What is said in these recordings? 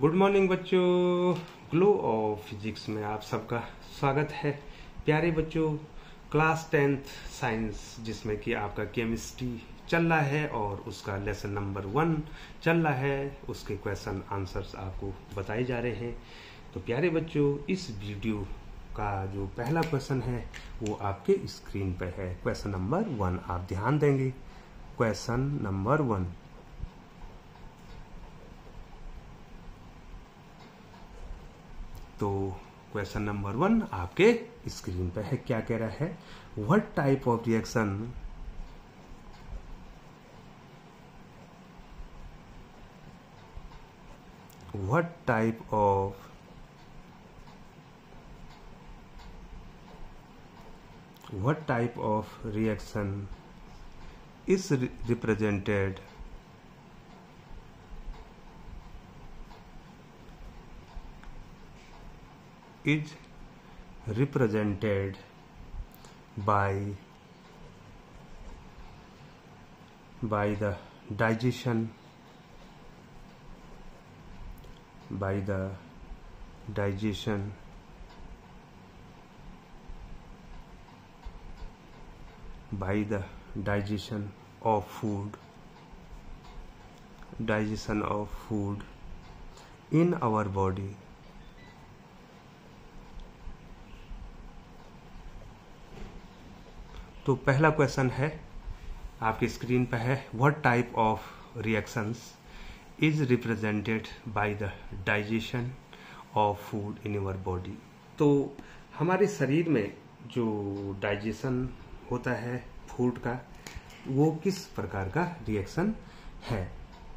Good morning बच्चों, glow of physics में आप सबका स्वागत है। प्यारे बच्चों, क्लास 10th साइंस जिसमें कि आपका केमिस्ट्री चल रहा है और उसका लेसन नंबर 1 चल रहा है, उसके क्वेश्चन आंसर्स आपको बताए जा रहे हैं। तो प्यारे बच्चों, इस वीडियो का जो पहला क्वेश्चन है वो आपके स्क्रीन पर है। क्वेश्चन नंबर 1 आप ध्यान देंगे। क्वेश्चन नंबर 1, तो क्वेश्चन नंबर 1 आपके स्क्रीन पे है। क्या कह रहा है? What type of reaction what type of reaction is represented by the digestion of food in our body तो पहला क्वेश्चन है आपकी स्क्रीन पर है, what type of reactions is represented by the digestion of food in your body. तो हमारे शरीर में जो डाइजेशन होता है फूड का, वो किस प्रकार का रिएक्शन है।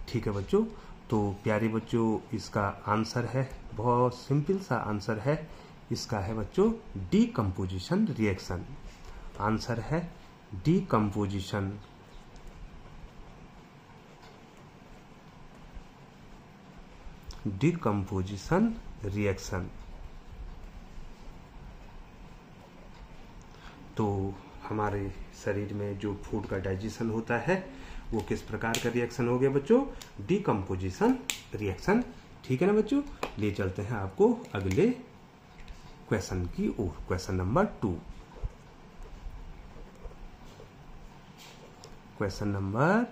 ठीक है बच्चों, तो प्यारे बच्चों इसका आंसर है, बहुत सिंपल सा आंसर है इसका, है बच्चों डीकम्पोजिशन रिएक्शन। आंसर है डीकम्पोजिशन रिएक्शन। तो हमारे शरीर में जो फूड का डाइजेशन होता है वो किस प्रकार का रिएक्शन हो गया बच्चों? Decomposition reaction. ठीक है ना बच्चों, ले चलते हैं आपको अगले क्वेश्चन की ओर। क्वेश्चन नंबर 2, क्वेश्चन नंबर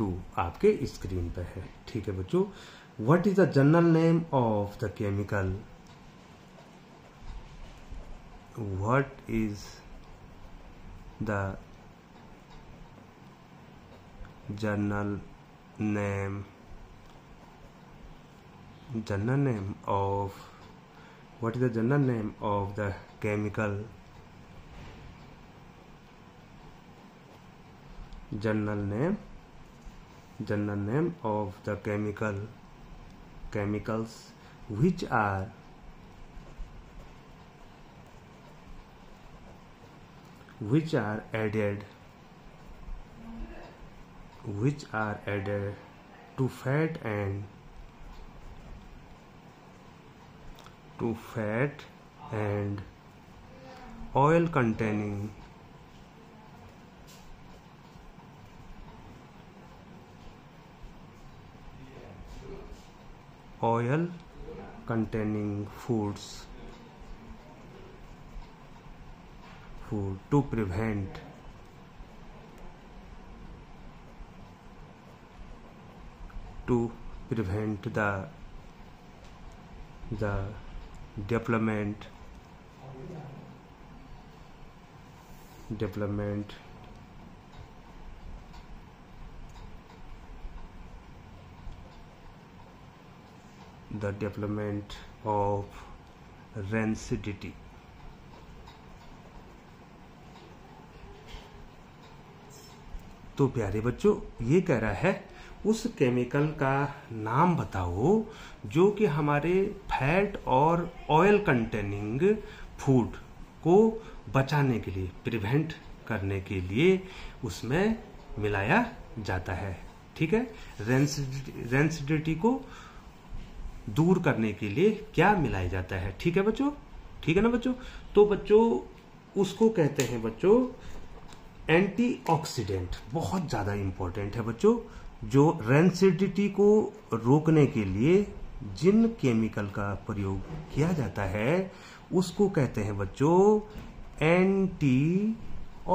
2 आपके स्क्रीन पर है। ठीक है बच्चों, what is the general name of the chemical what is the general name of the chemical general name of the chemicals which are added to fat and oil containing foods to prevent the development of rancidity तो प्यारे बच्चों ये कह रहा है उस chemical का नाम बताओ जो कि हमारे फैट और ऑयल कंटेनिंग फूड को बचाने के लिए, प्रिवेंट करने के लिए उसमें मिलाया जाता है। ठीक है, रेंसिडिटी को दूर करने के लिए क्या मिलाया जाता है। ठीक है बच्चों, ठीक है ना बच्चों। तो बच्चों उसको कहते हैं बच्चों एंटीऑक्सीडेंट। बहुत ज्यादा इंपॉर्टेंट है बच्चों, जो रेंसिडिटी को रोकने के लिए जिन केमिकल का प्रयोग किया जाता है उसको कहते हैं बच्चों एंटी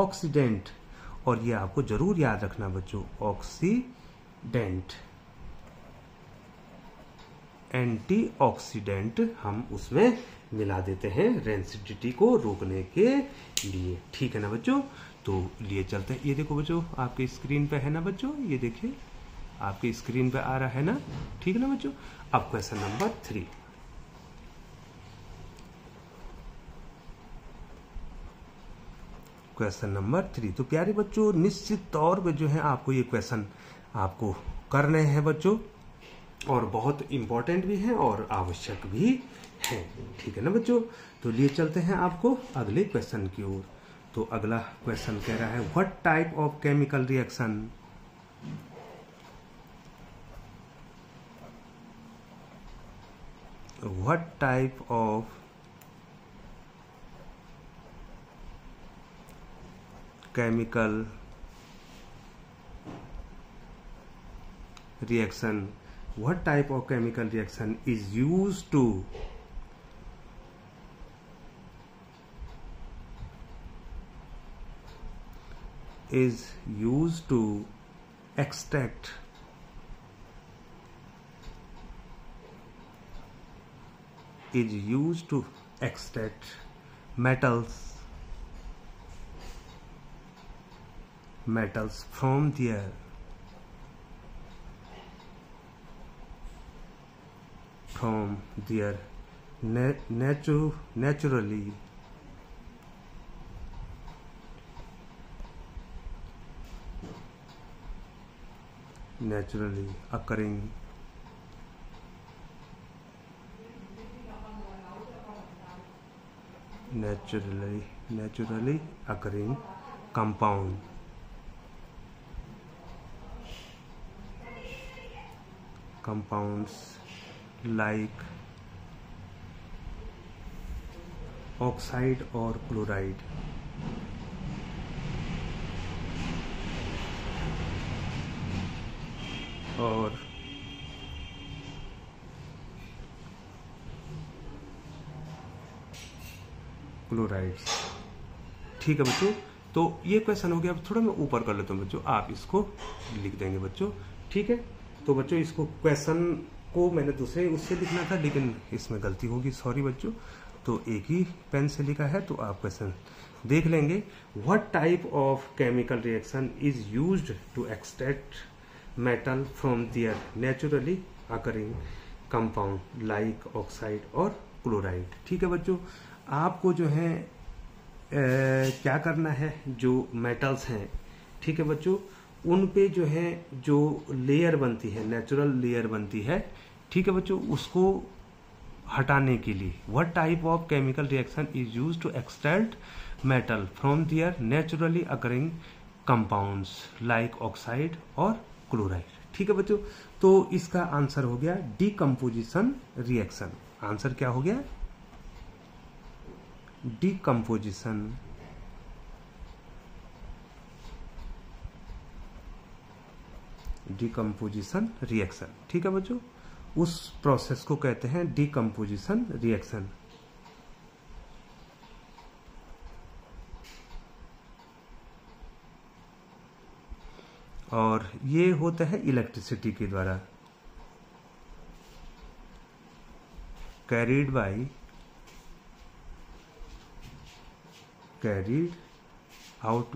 ऑक्सीडेंट। और ये आपको जरूर याद रखना बच्चों, ऑक्सीडेंट, एंटीऑक्सीडेंट हम उसमें मिला देते हैं रेंसिडिटी को रोकने के लिए। ठीक है ना बच्चों, तो लिए चलते हैं। ये देखो बच्चों आपके स्क्रीन पे है ना बच्चों, ये देखिए आपके स्क्रीन पे आ रहा है ना, ठीक है ना बच्चों। अब क्वेश्चन नंबर 3, क्वेश्चन नंबर 3। तो प्यारे बच्चों निश्चित तौर पे जो है आपको ये क्वेश्चन आपको करने हैं बच्चों, और बहुत इंपॉर्टेंट भी है और आवश्यक भी है। ठीक है ना बच्चों, तो लिए चलते हैं आपको अगले क्वेश्चन की ओर। तो अगला क्वेश्चन कह रहा है what type of chemical reaction, what type of chemical reaction, what type of chemical reaction is used to extract metals from their naturally occurring compound like oxide or chloride, or chlorides। ठीक है बच्चों, तो ये question हो गया। अब थोड़ा मैं ऊपर कर लेता हूँ बच्चों, आप इसको लिख देंगे बच्चों। ठीक है, तो बच्चों इसको क्वेश्चन को मैंने दूसरे उससे लिखना था, लेकिन इसमें गलती होगी, सॉरी बच्चों। तो एक ही पेन से लिखा है, तो आप क्वेश्चन देख लेंगे। What type of chemical reaction is used to extract metal from their naturally occurring compound like oxide और क्लोराइड। ठीक है बच्चों, आपको जो है क्या करना है, जो मेटल्स हैं, ठीक है बच्चों, उन पे जो है जो लेयर बनती है, नेचुरल लेयर बनती है, ठीक है बच्चों, उसको हटाने के लिए what type of chemical reaction is used to extract metal from their naturally occurring compounds like oxide और क्लोराइड। ठीक है बच्चों, तो इसका आंसर हो गया डीकंपोजिशन रिएक्शन। आंसर क्या हो गया, डीकंपोजिशन रिएक्शन। ठीक है बच्चों, उस प्रोसेस को कहते हैं डीकंपोजिशन रिएक्शन। और ये होता है इलेक्ट्रिसिटी के द्वारा carried out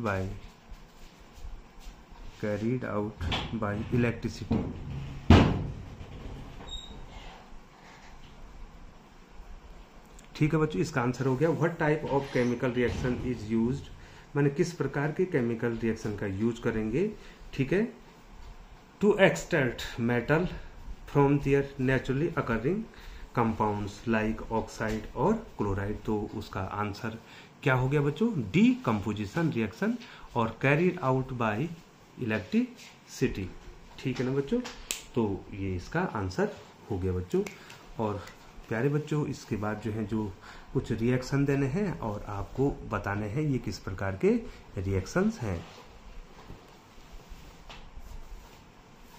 by electricity। ठीक है बच्चों, इसका आंसर हो गया what type of chemical reaction is used, माने किस प्रकार के केमिकल रिएक्शन का यूज करेंगे, ठीक है, to extract metal from their naturally occurring compounds like oxide और क्लोराइड। तो उसका आंसर क्या हो गया बच्चों, डीकंपोजिशन रिएक्शन और कैरीड आउट बाय इलेक्ट्रिसिटी। ठीक है ना बच्चों, तो ये इसका आंसर हो गया बच्चों। और प्यारे बच्चों इसके बाद जो है जो कुछ रिएक्शन देने हैं और आपको बताने हैं ये किस प्रकार के रिएक्शंस हैं।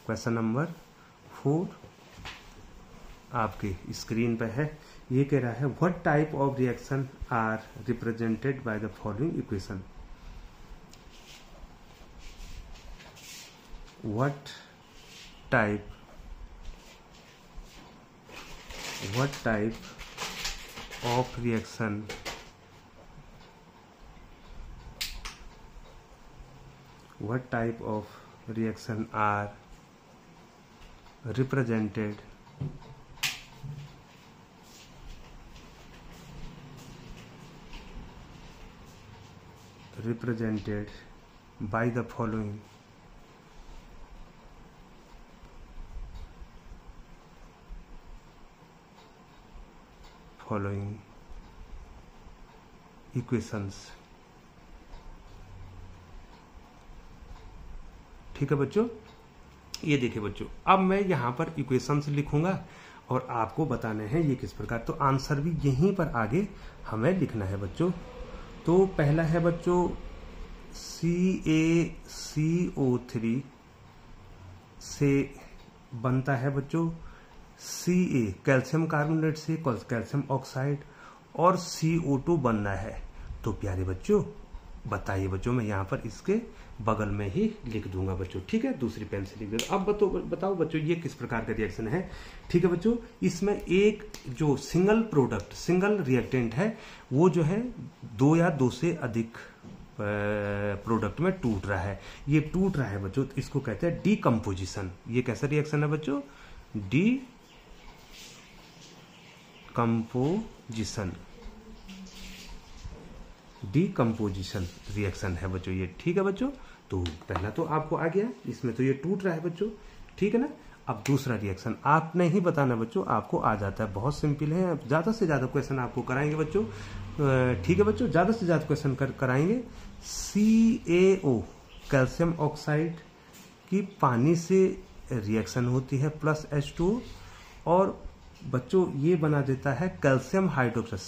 क्वेश्चन नंबर 4, आपके स्क्रीन पर है। ये कह रहा है what type of reaction are represented by the following equation. What type of reaction are represented by the following equations। ठीक है बच्चों, ये देखिए बच्चों, अब मैं यहाँ पर इक्वेशंस लिखूंगा और आपको बताने हैं ये किस प्रकार, तो आंसर भी यहीं पर आगे हमें लिखना है बच्चों। तो पहला है बच्चों CaCO3 से बनता है बच्चों Ca कैल्शियम कार्बोनेट से कैल्शियम ऑक्साइड और CO2 बनना है। तो प्यारे बच्चों बताइए बच्चों, मैं यहाँ पर इसके बगल में ही लिख दूंगा बच्चों, ठीक है, दूसरी पेन से लिख दूंगा। अब बताओ बच्चों ये किस प्रकार का रिएक्शन है। ठीक है बच्चों, इसमें एक जो सिंगल प्रोडक्ट सिंगल रिएक्टेंट है वो जो है दो या दो से अधिक प्रोडक्ट में टूट रहा है, ये टूट रहा है बच्चों, इसको कहते हैं डीकम्पोजिशन। ये कैसा रिएक्शन है बच्चों, डीकम्पोजिशन रिएक्शन है बच्चों ये। ठीक है बच्चों, तो पहला तो आपको आ गया, इसमें तो ये टूट रहा है बच्चों, ठीक है ना। अब दूसरा रिएक्शन आपने ही बताना बच्चों, आपको आ जाता है, बहुत सिंपल है, ज्यादा से ज्यादा क्वेश्चन आपको कराएंगे बच्चों। ठीक है बच्चों, ज्यादा से ज्यादा क्वेश्चन कराएंगे। CaO कैल्शियम ऑक्साइड की पानी से रिएक्शन होती है प्लस H2O और बच्चों ये बना देता है कैल्शियम हाइड्रोक्साइड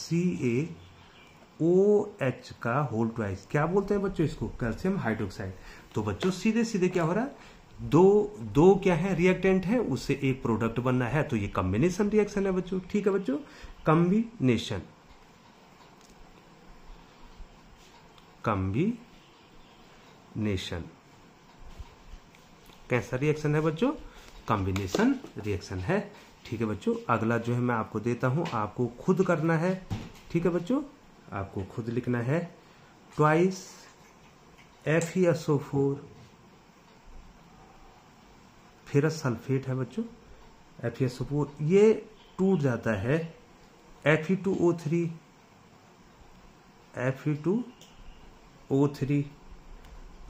CaOH का होल ट्वाइस, क्या बोलते हैं बच्चों इसको, कैल्शियम हाइड्रोक्साइड। तो बच्चों सीधे सीधे क्या हो रहा है, दो क्या है रिएक्टेंट है, उससे एक प्रोडक्ट बनना है, तो ये कॉम्बिनेशन रिएक्शन है बच्चों। ठीक है बच्चों, कॉम्बिनेशन कैसा रिएक्शन है बच्चों, कॉम्बिनेशन रिएक्शन है। ठीक है बच्चों, अगला जो है मैं आपको देता हूं, आपको खुद करना है। ठीक है बच्चों, आपको खुद लिखना है ट्वाइस FeSO4 फेरस सल्फेट है बच्चों, FeSO4 ये टूट जाता है Fe2O3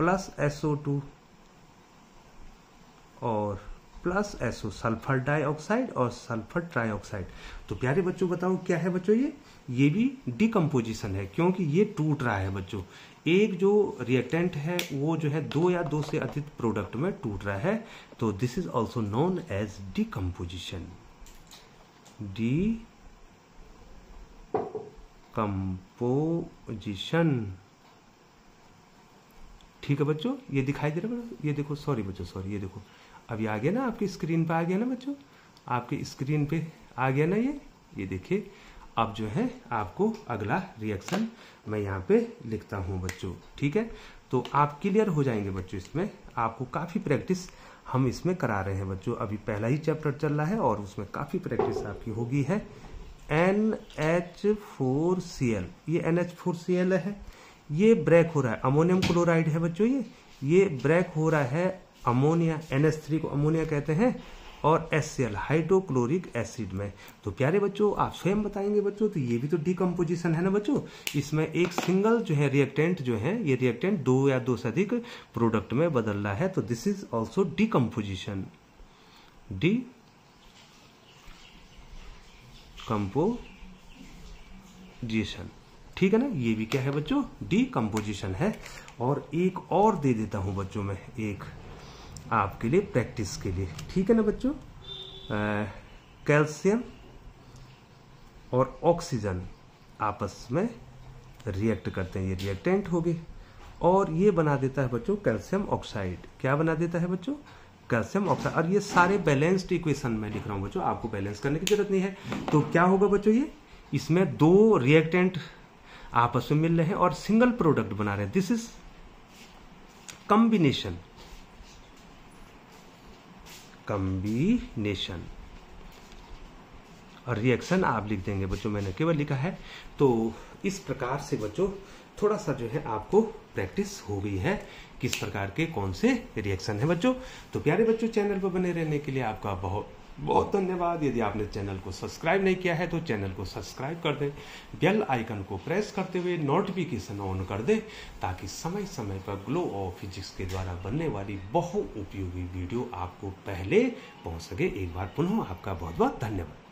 प्लस SO2 और प्लस SO सल्फर डाइऑक्साइड और सल्फर ट्राइऑक्साइड। तो प्यारे बच्चों बताओ क्या है बच्चों, ये भी डिकम्पोजिशन है क्योंकि ये टूट रहा है बच्चों, एक जो रिएक्टेंट है वो जो है दो या दो से अधिक प्रोडक्ट में टूट रहा है, तो this is also known as decomposition ठीक है बच्चों, ये दिखाई दे रहा है, ये देखो, सॉरी बच्चों सॉरी, ये देखो अभी आ गया ना आपकी स्क्रीन पे, आ गया ना बच्चों आपकी स्क्रीन पे आ गया ना, ये देखिए। अब जो है आपको अगला रिएक्शन मैं यहाँ पे लिखता हूँ बच्चों, ठीक है, तो आप क्लियर हो जाएंगे बच्चों, इसमें आपको काफ़ी प्रैक्टिस हम इसमें करा रहे हैं बच्चों, अभी पहला ही चैप्टर चल रहा है और उसमें काफ़ी प्रैक्टिस आपकी होगी है। NH4Cl, ये NH4Cl है, ये ब्रेक हो रहा है, अमोनियम क्लोराइड है बच्चों, ये ब्रेक हो रहा है अमोनिया, NH3 को अमोनिया कहते हैं, और HCl हाइड्रोक्लोरिक एसिड में। तो प्यारे बच्चों आप स्वयं बताएंगे बच्चों, तो ये भी तो डिकम्पोजिशन है ना बच्चों, इसमें एक सिंगल जो है रिएक्टेंट दो या दो से अधिक प्रोडक्ट में बदल रहा है, तो दिस इज ऑल्सो डिकम्पोजिशन ठीक है ना, ये भी क्या है बच्चों डिकम्पोजिशन है। और एक और दे देता हूं बच्चों मैं, एक आपके लिए प्रैक्टिस के लिए, ठीक है ना बच्चों, कैल्शियम और ऑक्सीजन आपस में रिएक्ट करते हैं, ये रिएक्टेंट हो गए और ये बना देता है बच्चों कैल्शियम ऑक्साइड, क्या बना देता है बच्चों कैल्शियम ऑक्साइड। और ये सारे बैलेंस्ड इक्वेशन में लिख रहा हूँ बच्चों, आपको बैलेंस करने की जरूरत नहीं है। तो क्या होगा बच्चों, ये इसमें दो रिएक्टेंट आपस में मिल रहे हैं और सिंगल प्रोडक्ट बना रहे हैं। दिस इज कॉम्बिनेशन, कॉम्बिनेशन और रिएक्शन आप लिख देंगे बच्चों, मैंने केवल लिखा है। तो इस प्रकार से बच्चों थोड़ा सा जो है आपको प्रैक्टिस हो गई है किस प्रकार के कौन से रिएक्शन है बच्चों। तो प्यारे बच्चों, चैनल पर बने रहने के लिए आपका बहुत बहुत धन्यवाद। यदि आपने चैनल को सब्सक्राइब नहीं किया है तो चैनल को सब्सक्राइब कर दें, बेल आइकन को प्रेस करते हुए नोटिफिकेशन ऑन कर दें, ताकि समय समय पर ग्लो ऑफ फिजिक्स के द्वारा बनने वाली बहु उपयोगी वीडियो आपको पहले पहुंच सके। एक बार पुनः आपका बहुत बहुत धन्यवाद।